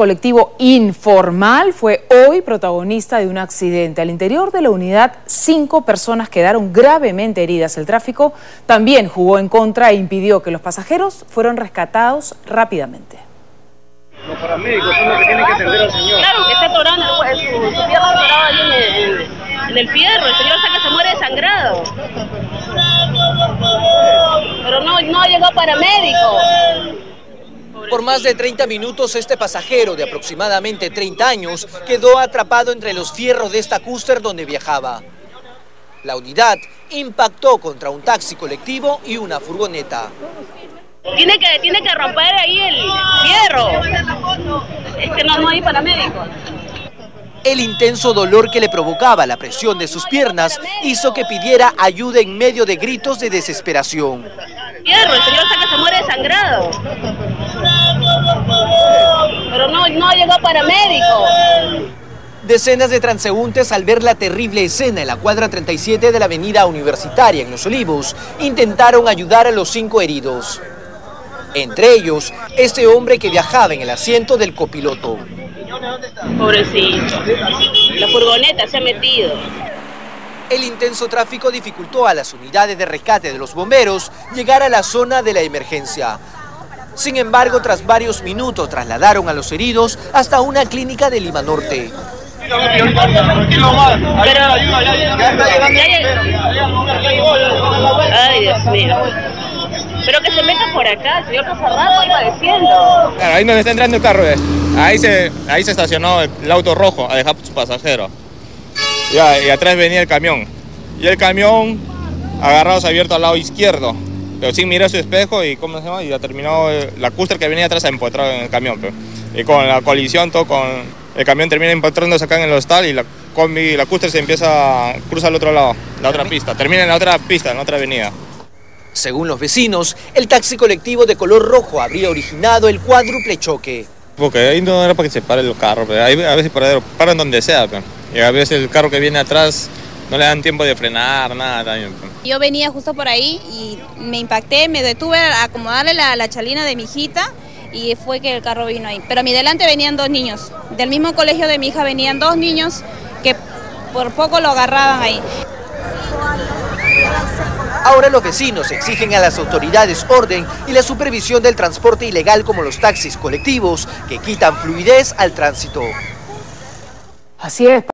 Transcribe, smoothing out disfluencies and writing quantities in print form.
colectivo informal fue hoy protagonista de un accidente. Al interior de la unidad, 5 personas quedaron gravemente heridas. El tráfico también jugó en contra e impidió que los pasajeros fueran rescatados rápidamente. Los paramédicos son los que tienen que atender al señor. Claro, que está atorando, su pierna atorada ahí en el fierro. El señor hasta que se muere desangrado. Pero no llegó paramédico. Por más de 30 minutos, este pasajero de aproximadamente 30 años quedó atrapado entre los fierros de esta cúster donde viajaba. La unidad impactó contra un taxi colectivo y una furgoneta. Tiene que romper ahí el fierro. Es que no hay paramédicos. El intenso dolor que le provocaba la presión de sus piernas hizo que pidiera ayuda en medio de gritos de desesperación. Fierro, el señor hasta que se muere desangrado. Pero no llegó paramédico. Decenas de transeúntes, al ver la terrible escena en la cuadra 37 de la avenida Universitaria en Los Olivos, intentaron ayudar a los 5 heridos. Entre ellos, este hombre que viajaba en el asiento del copiloto. Pobrecito, la furgoneta se ha metido. El intenso tráfico dificultó a las unidades de rescate de los bomberos llegar a la zona de la emergencia. Sin embargo, tras varios minutos trasladaron a los heridos hasta una clínica de Lima Norte. Ay, Dios mío. Pero que se meta por acá, el señor Casarrato iba diciendo. Claro, ahí donde está entrando el carro, ahí se estacionó el auto rojo a dejar a su pasajero. Y atrás venía el camión. Y el camión agarrado se ha abierto al lado izquierdo. Pero sí miró su espejo y ya terminó la cúster que venía atrás empotrado en el camión. Pero, y con la colisión, todo con el camión termina empotrándose acá en el hostal y la combi, la cúster se empieza a cruzar al otro lado, la otra pista. Termina en la otra pista, en la otra avenida. Según los vecinos, el taxi colectivo de color rojo habría originado el cuádruple choque. Porque ahí no era para que se paren los carros, pero ahí a veces paran donde sea. Pero, y a veces el carro que viene atrás no le dan tiempo de frenar, nada también. Yo venía justo por ahí y me impacté, me detuve a acomodarle la chalina de mi hijita y fue que el carro vino ahí. Pero a mi delante venían 2 niños, del mismo colegio de mi hija venían 2 niños que por poco lo agarraban ahí. Ahora los vecinos exigen a las autoridades orden y la supervisión del transporte ilegal como los taxis colectivos que quitan fluidez al tránsito. Así es.